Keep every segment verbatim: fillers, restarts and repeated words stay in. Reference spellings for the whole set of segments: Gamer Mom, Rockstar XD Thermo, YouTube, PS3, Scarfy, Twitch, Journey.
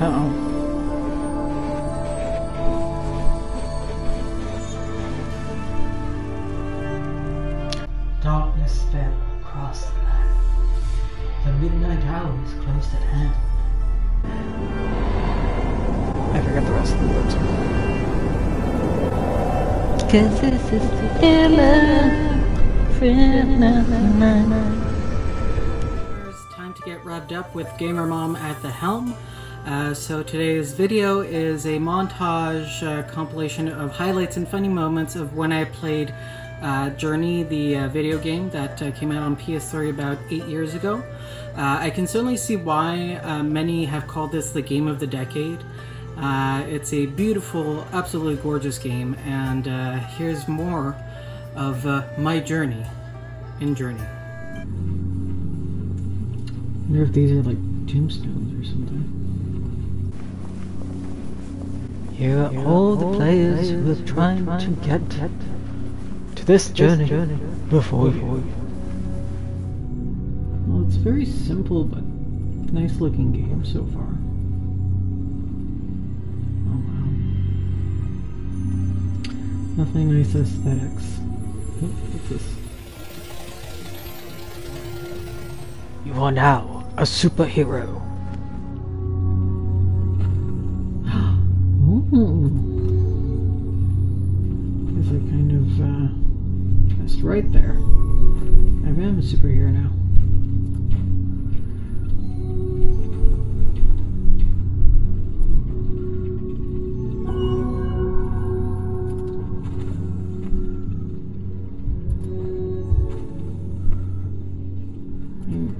Uh-oh. Darkness fell across the land. The midnight hour is close at hand. I forgot the rest of the words. Cause this is the killer. It's time to get revved up with Gamer Mom at the helm. Uh, so today's video is a montage uh, compilation of highlights and funny moments of when I played Uh, Journey, the uh, video game that uh, came out on P S three about eight years ago. Uh, I can certainly see why uh, many have called this the game of the decade. Uh, it's a beautiful, absolutely gorgeous game, and uh, here's more of uh, my journey in Journey. I wonder if these are like gemstones or something. Here are, Here are all the all players, players who are trying, trying to get, get This journey, this journey before, before you. Well, it's very simple but nice looking game so far. Oh wow. Nothing nice aesthetics. What's this? You are now a superhero. Ooh. It's a kind of uh right there. I am a superhero now.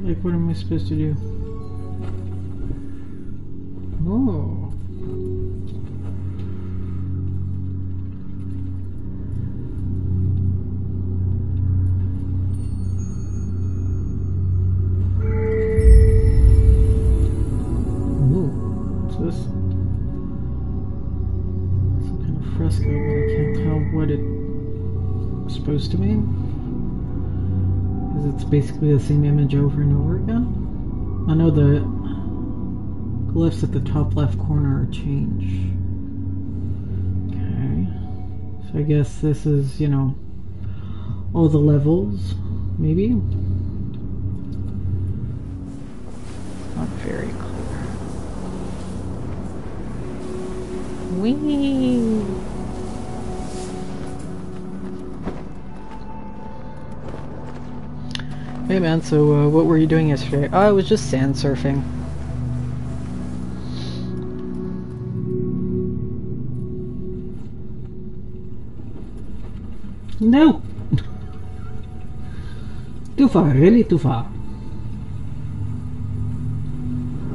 Like, what am I supposed to do? Oh. Fresco, but I can't tell what it's supposed to mean. Because it's basically the same image over and over again. I know the glyphs at the top left corner change. Okay. So I guess this is, you know, all the levels, maybe? Not very clear. Wee! Hey man, so uh, what were you doing yesterday? Oh, I was just sand surfing. No! Too far, really too far.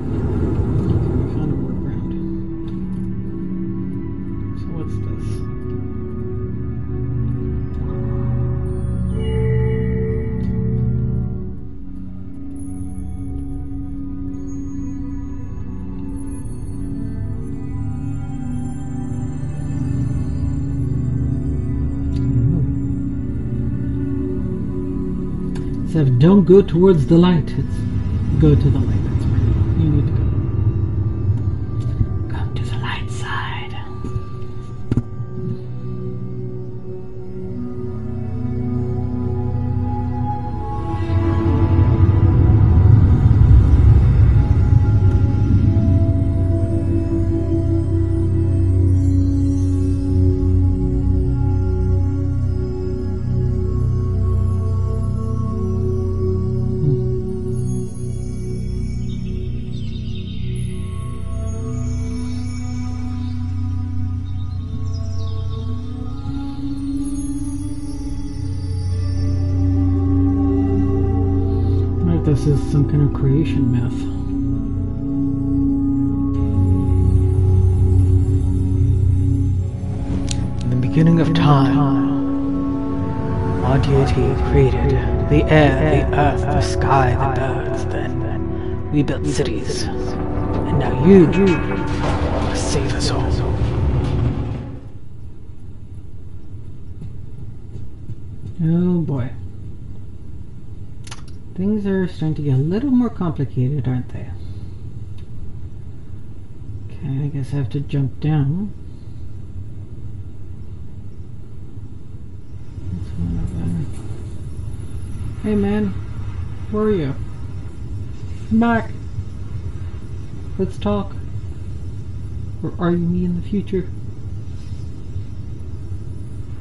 Okay, we found a workaround. So what's this? Don't go towards the light. It's go to the light. That's where you need to go. Come to the light side. This is some kind of creation myth. In the beginning of time, our deity created the air, the earth, the sky, the birds. Then we built cities, and now you must save us all. Oh boy. Things are starting to get a little more complicated, aren't they? I guess I have to jump down. That's one of our... Hey man, where are you? Come back. Let's talk. Or are you me in the future?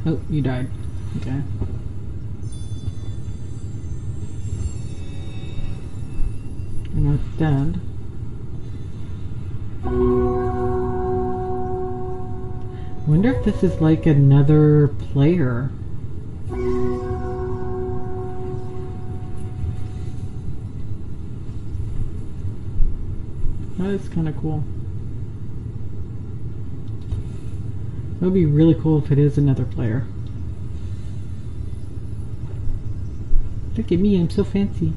Oh, you died. Okay. You're not dead. I wonder if this is like another player. That is kind of cool. It would be really cool if it is another player. Look at me, I'm so fancy.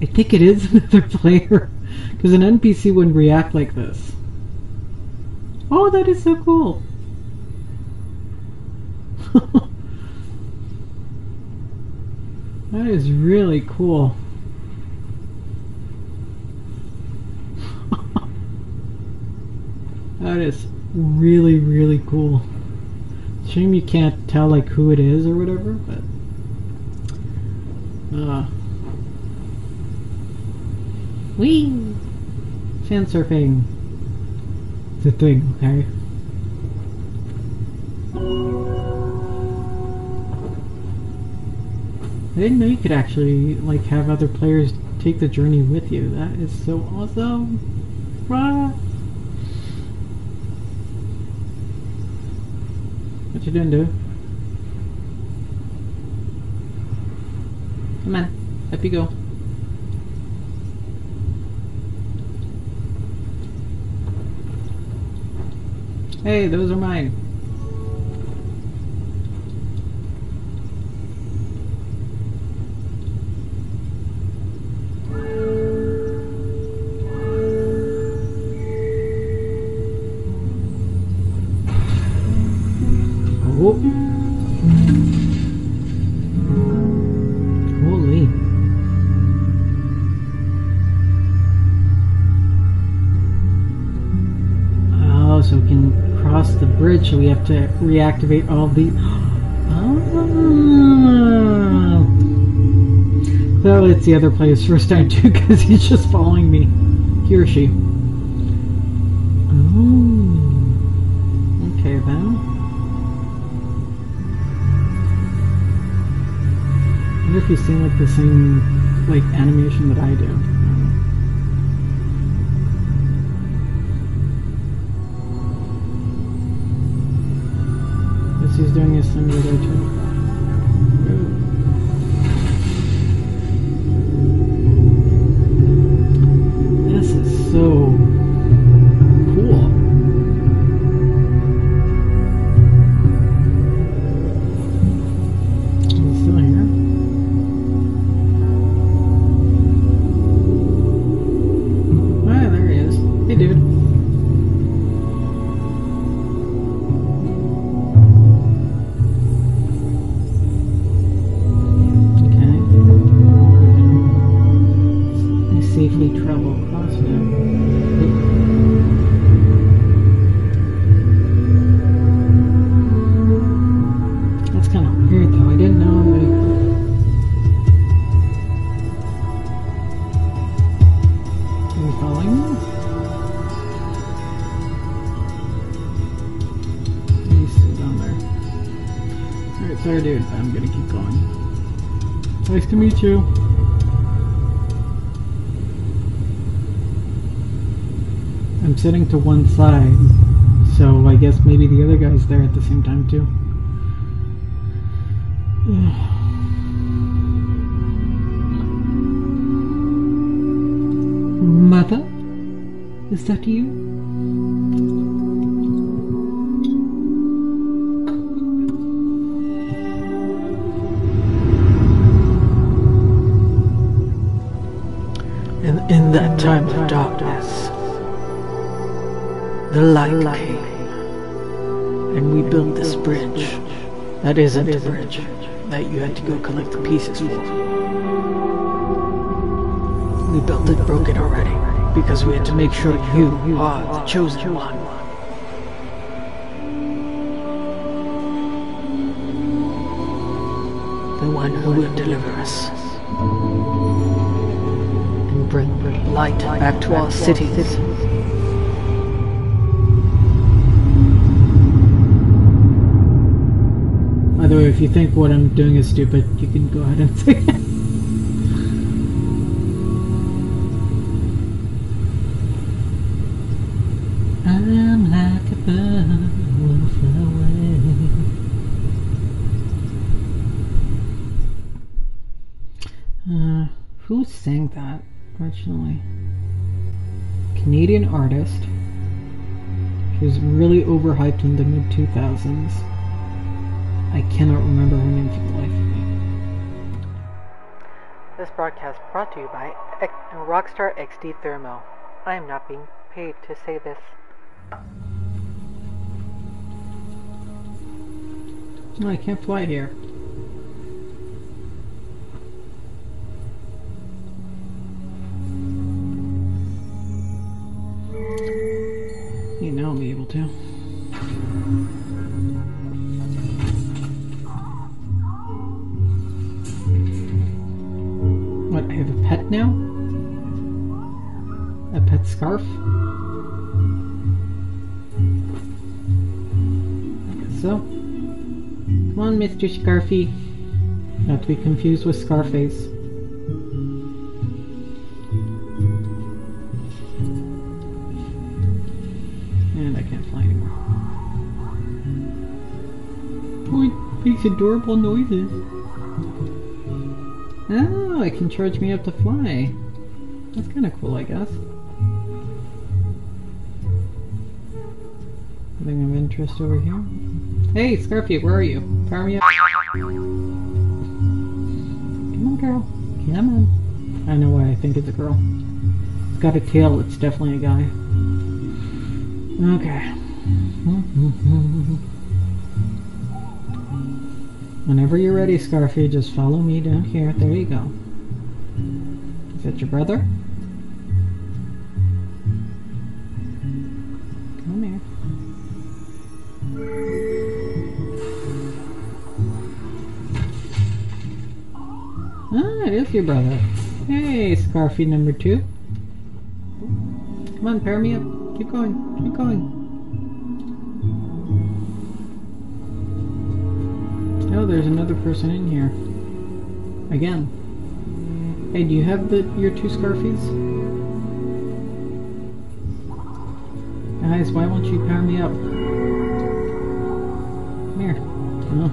I think it is another player. Because an N P C wouldn't react like this. Oh, that is so cool. That is really cool. That is really, really cool. Shame you can't tell like who it is or whatever, but uh whee! Sand surfing. It's a thing, okay? I didn't know you could actually like have other players take the journey with you. That is so awesome. Rah! What you doing, dude? Come on, up you go. Hey, those are mine. So we have to reactivate all the. Oh. Clearly, it's the other player's first time too, because he's just following me. He or she. Oh. Okay then. I wonder if he's seeing like the same like animation that I do. He's doing his thing with it. This is so cool. He's still here. Ah, there he is. Hey, dude. Nice to meet you. I'm sitting to one side, so I guess maybe the other guy's there at the same time too. Mother? Is that you? In that time of darkness, the light came, and we built this bridge. That isn't a bridge that you had to go collect the pieces for. We built it broken already. because we had to make sure you are the chosen one. The one who will deliver us. And bring light back to our cities. By the way, if you think what I'm doing is stupid, you can go ahead and say it. I'm like a bird, will fly away. Uh, who sang that originally? Canadian artist. She was really overhyped in the mid two thousands. I cannot remember her name for the life of me. This broadcast brought to you by Rockstar X D Thermo. I am not being paid to say this. No, I can't fly here. You know I'll be able to. What, I have a pet now? A pet scarf? So, come on, Mister Scarfy. Not to be confused with Scarface. And I can't fly anymore. Oh, it makes adorable noises. Oh, it can charge me up to fly. That's kind of cool, I guess. Nothing of interest over here. Hey, Scarfy, where are you? Power me up. Come on, girl. Come on. I know why I think it's a girl. It's got a tail. It's definitely a guy. Okay. Whenever you're ready, Scarfy, just follow me down here. There you go. Is that your brother? Come here. Ah, it is your brother. Hey, Scarfy number two. Come on, pair me up. Keep going, keep going. Oh, there's another person in here. Again. Hey, do you have the your two Scarfies? Guys, why won't you pair me up? Come here. Oh.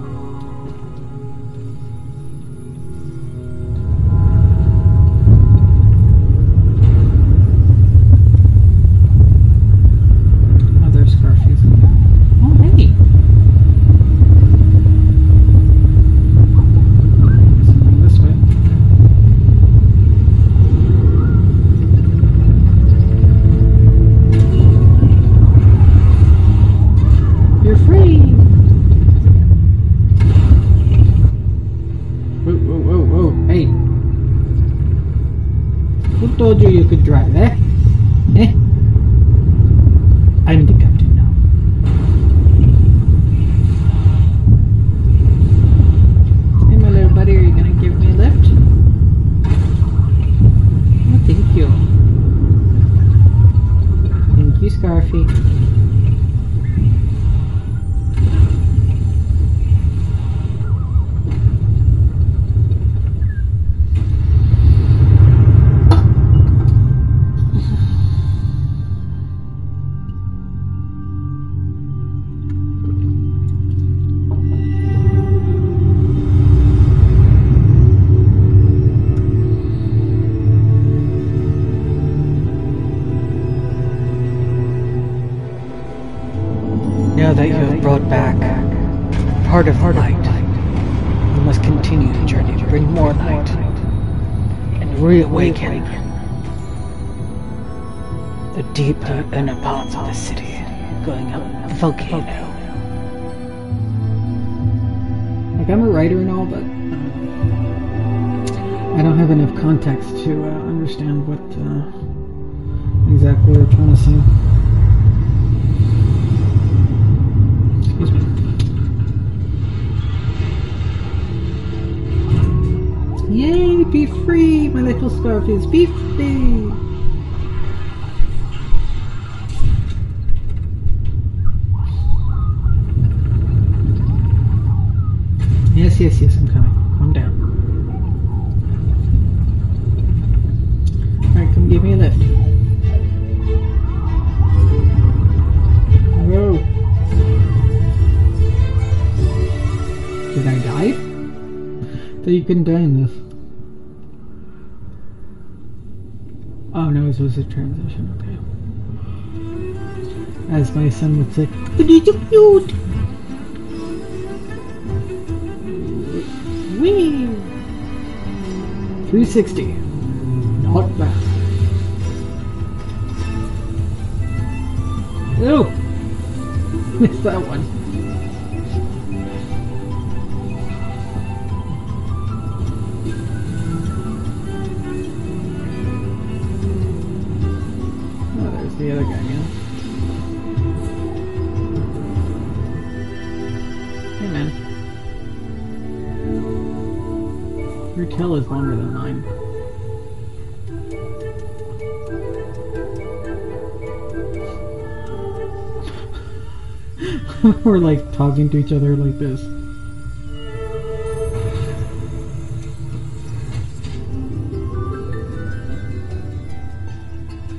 Context to uh, understand what uh, we were trying to see. Yay, be free! My little scarf is be free! Yes, yes, yes, I'm coming. Calm down. Alright, come give me a lift. Whoa. Did I die? I thought you couldn't die in this. Oh no, this was a transition, okay. As my son would say, but it's so cute! Whee! three sixty. Not bad. Oh! Missed that one. The other guy, yeah. Hey man. Your tail is longer than mine. We're like talking to each other like this.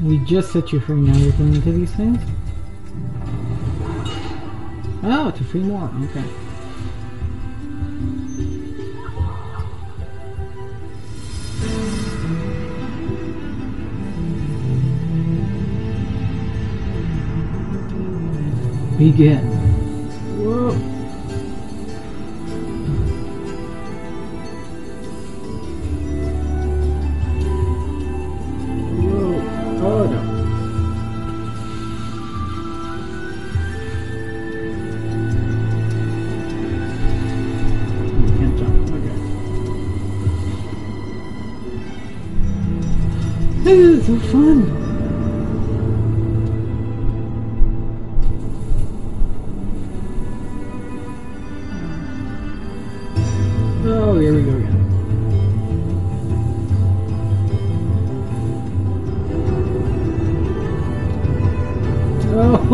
We just set you free, now you're going into these things? Oh, to free more, okay. Begin. Whoa. Oh no. I can't jump, okay. This is so fun! Oh, here we go again.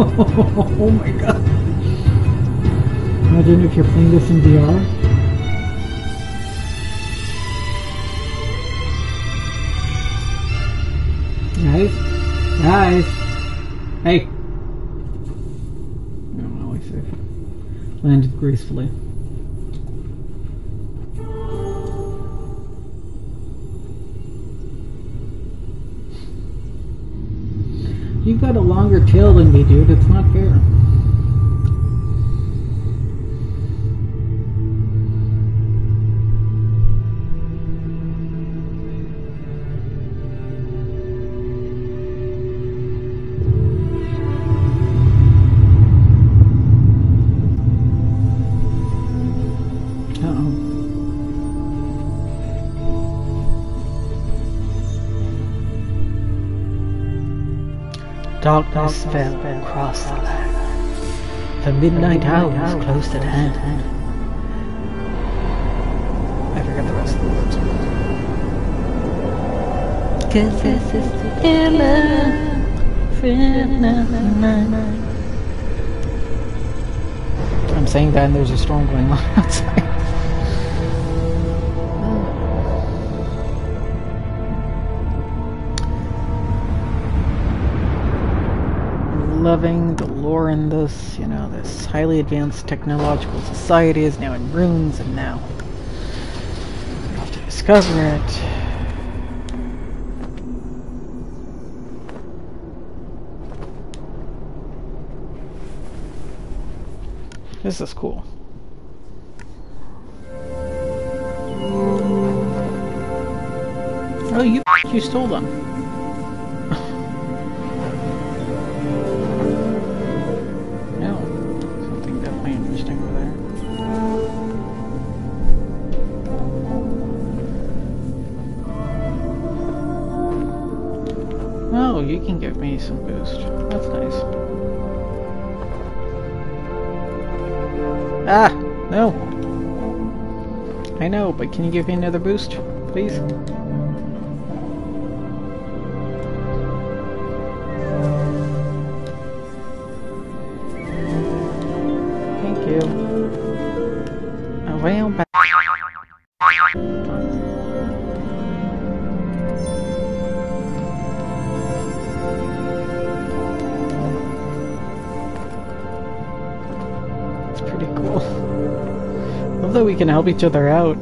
Oh my god. Imagine if you're playing this in V R. Guys? Guys? Hey! I don't know, I landed gracefully. You've got a longer tail than me, dude. It's not fair. Darkness fell across the land. The midnight hour was close at hand. I forgot the rest of the words. Cause this is the killer. I'm saying that and there's a storm going on outside. Loving the lore in this, you know, this highly advanced technological society is now in ruins, and now we have to discover it. This is cool. Oh, you you stole them. Oh, you can get me some boost. That's nice. Ah! No! I know, but can you give me another boost, please? Thank you. Around back. It's pretty cool. Love that we can help each other out.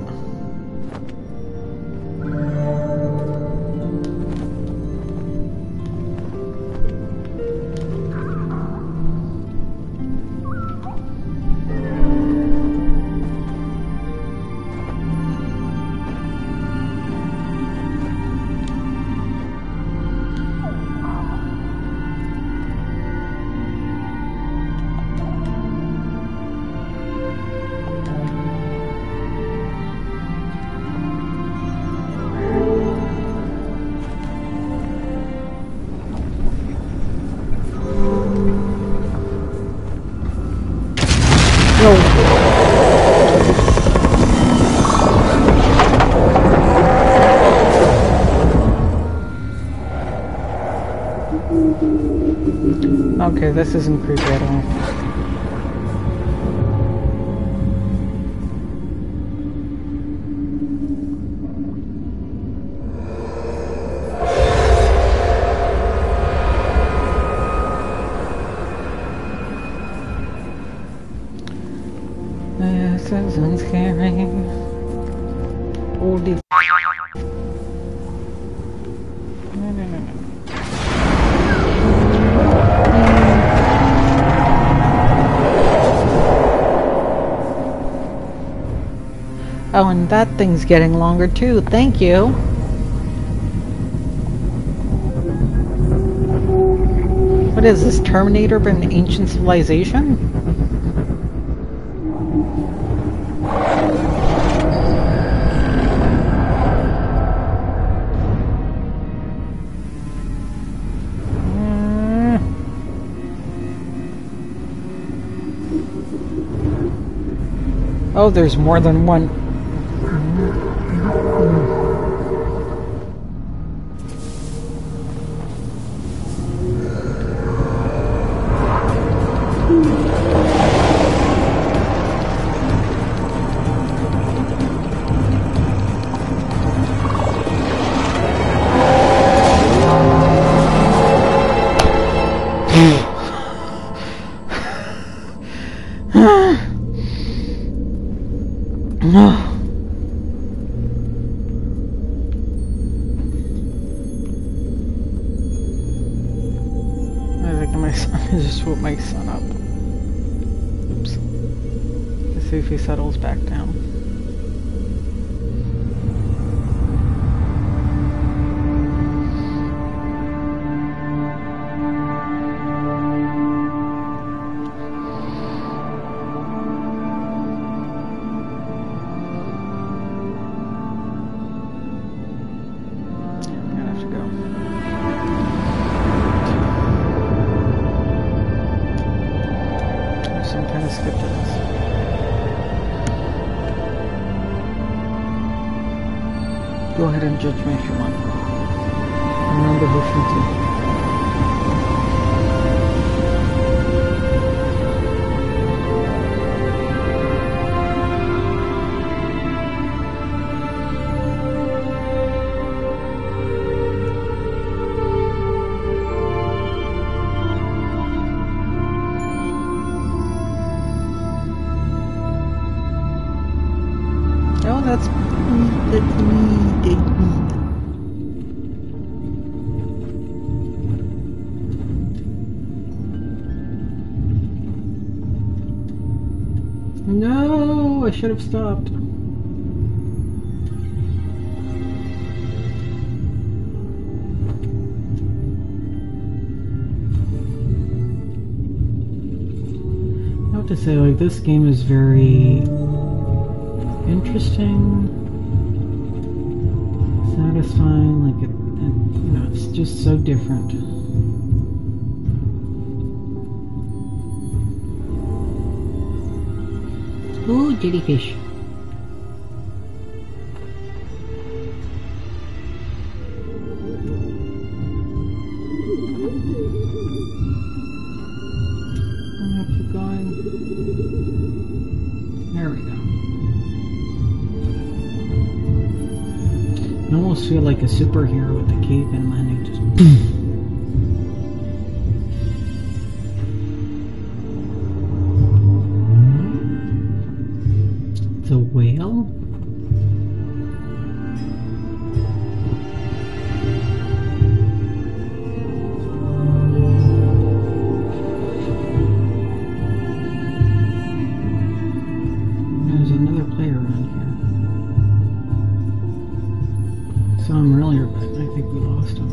Okay, this isn't creepy at all. This isn't scary. Holy. No, no, no, no. Oh, and that thing's getting longer too, thank you! What is this, Terminator but an ancient civilization? Mm. Oh, there's more than one. Settles back down. I'm gonna have to go. Some kind of skip to this. Go ahead and judge me if you want. Remember who shoots you. Oh, that's me. That's me. No, I should have stopped. I have to say, like, this game is very interesting, satisfying, like it and you know, it's just so different. Ooh, jellyfish. Feel like a superhero with a cape and landing just boom. It's a whale. There's another player around here. I saw him earlier, but I think we lost him.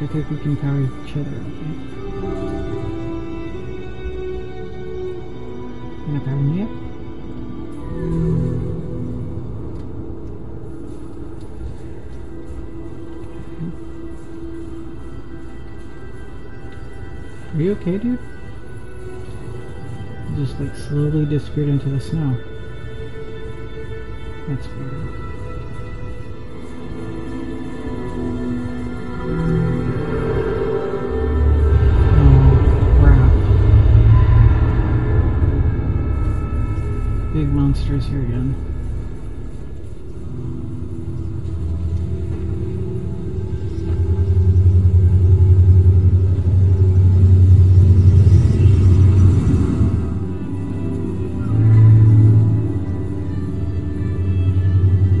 I think we can power each other, okay? Can I power me up? Okay. Are you okay, dude? You just like slowly disappeared into the snow. That's weird. Monsters here again.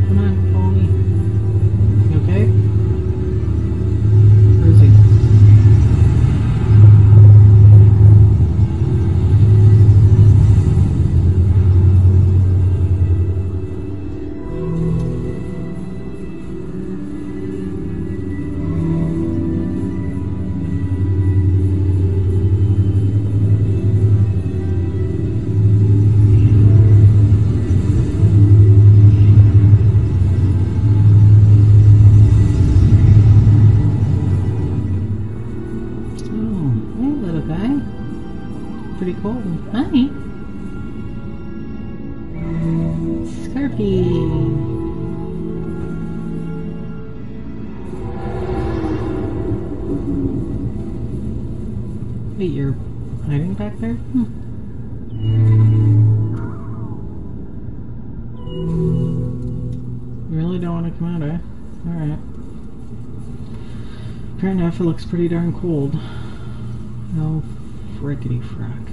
Come on, follow me. You okay? Where is he? Wait, you're hiding back there? Hmm. You really don't want to come out, eh? Alright. Fair enough, it looks pretty darn cold. Oh, frickety frack.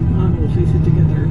Come on, we'll face it together.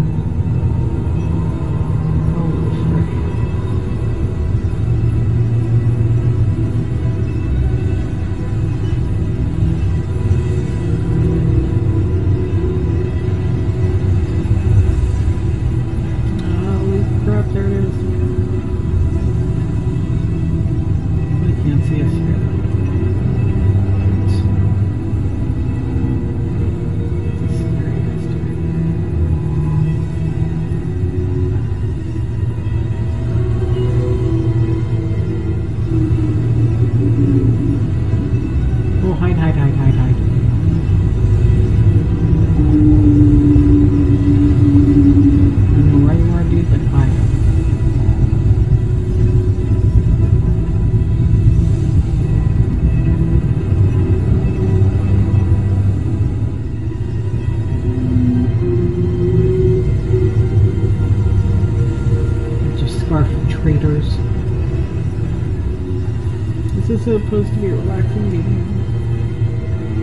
Supposed to be a relaxing meeting.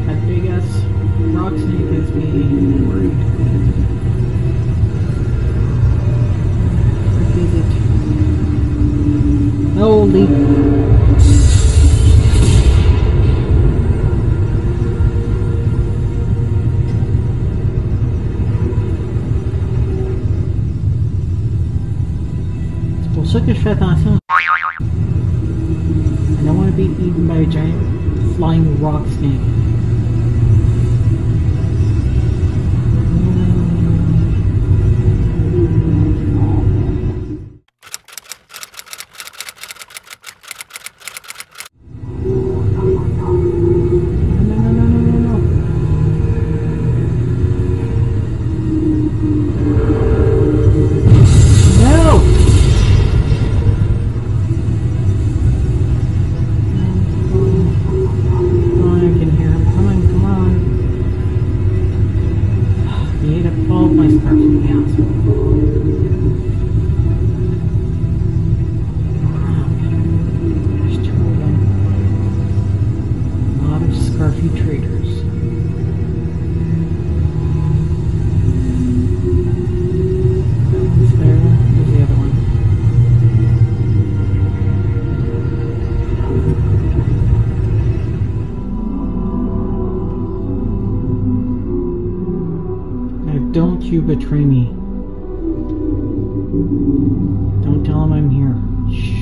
That big ass rock snake is being worried. What is it? Holy. C'est pour ça que je fais attention. I don't want to be eaten by a giant flying rock snake. You betray me. Don't tell him I'm here. Shh.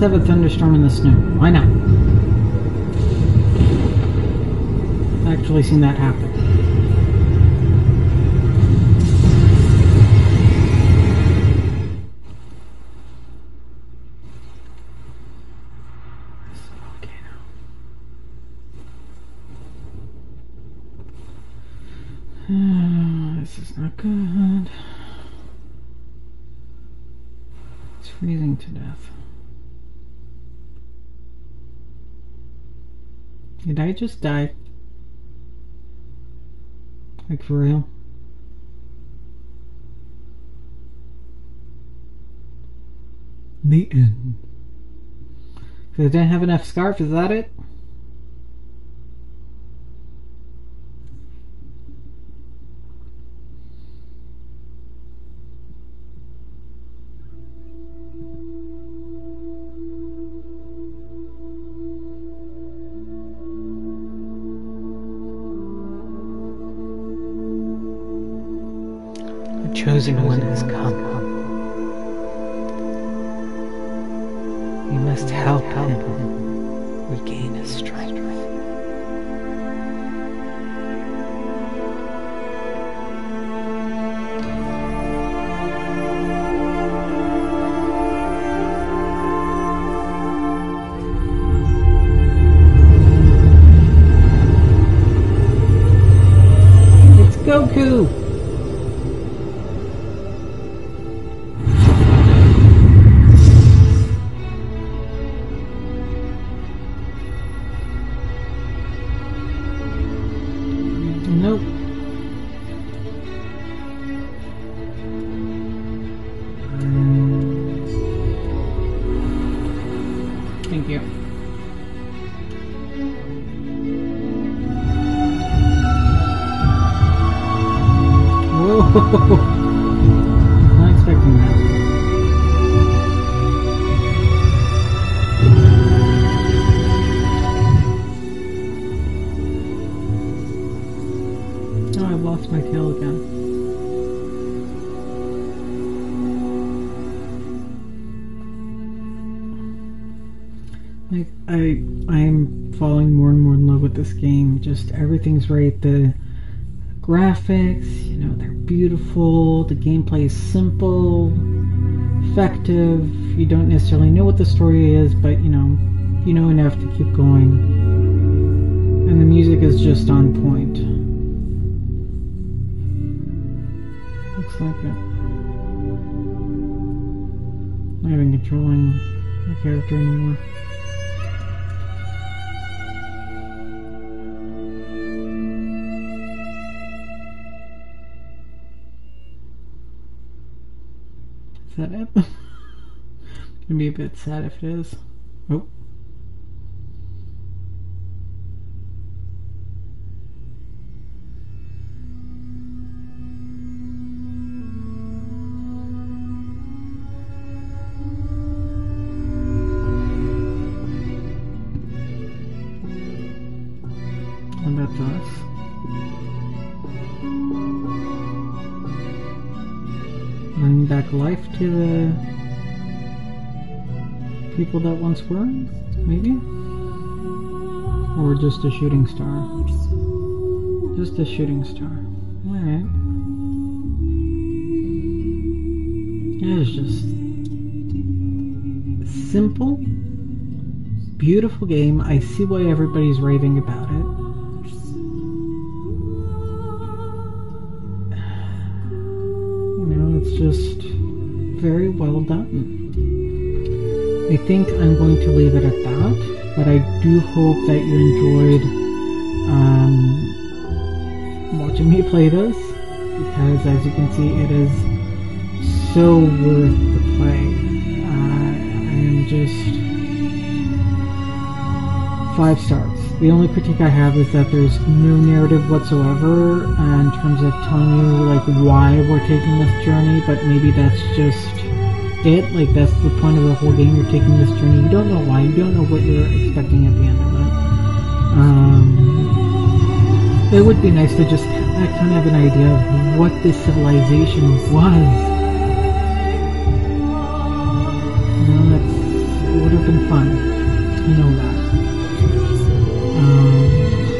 Have a thunderstorm in the snow. Why not? I've actually seen that happen. This is a volcano. Uh, this is not good. It's freezing to death. Did I just die? Like, for real? The end. Because I didn't have enough scarf, is that it? The chosen one has come. We must help him regain his strength. Just everything's right. The graphics, you know, they're beautiful. The gameplay is simple, effective. You don't necessarily know what the story is, but you know, you know enough to keep going. And the music is just on point. Looks like it. I'm not even controlling my character anymore. Is that it? I'm gonna be a bit sad if it is. Oh. And that's us. Bring back life to the people that once were, maybe? Or just a shooting star? Just a shooting star. Alright. Yeah, it's just simple, beautiful game. I see why everybody's raving about it. Just very well done. I think I'm going to leave it at that, but I do hope that you enjoyed um, watching me play this, because as you can see, it is so worth the play. Uh, I am just five stars. The only critique I have is that there's no narrative whatsoever uh, in terms of telling you like why we're taking this journey, but maybe that's just it. Like that's the point of the whole game. You're taking this journey. You don't know why. You don't know what you're expecting at the end of it. Um, it would be nice to just kind of have an idea of what this civilization was. You know, that's, it would have been fun. You know that. Um,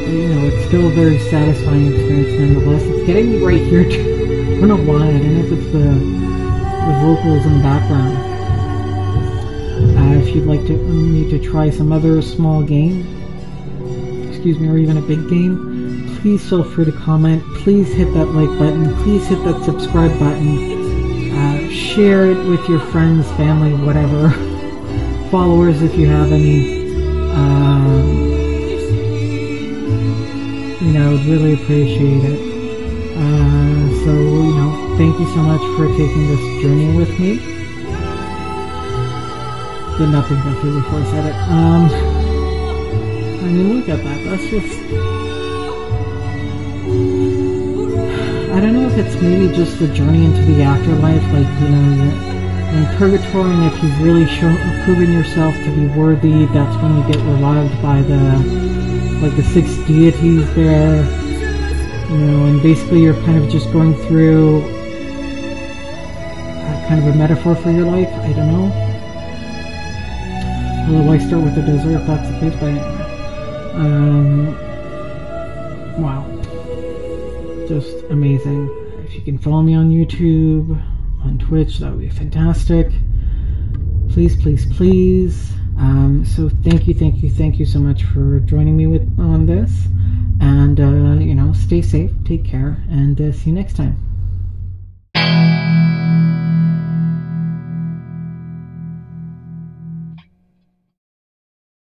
you know, it's still a very satisfying experience nonetheless. It's getting me right here too. I don't know why. I don't know if it's the, the vocals in the background. Uh, if you'd like to me to try some other small game, excuse me, or even a big game, please feel free to comment. Please hit that like button. Please hit that subscribe button. Uh, share it with your friends, family, whatever. Followers if you have any. Um... You know, I would really appreciate it. Uh, so, you know, thank you so much for taking this journey with me. Did not think that through before I said it. Um, I mean, look at that. That's just... I don't know if it's maybe just the journey into the afterlife, like, you know, in purgatory, and if you've really shown, proven yourself to be worthy, that's when you get revived by the... like the six deities there, you know, and basically you're kind of just going through uh, kind of a metaphor for your life, I don't know. Well, why start with the desert if that's the case? But um, wow, just amazing. If you can follow me on YouTube, on Twitch, that would be fantastic. Please, please, please. Um, so thank you, thank you, thank you so much for joining me with on this. And uh, you know, stay safe, take care, and uh, see you next time.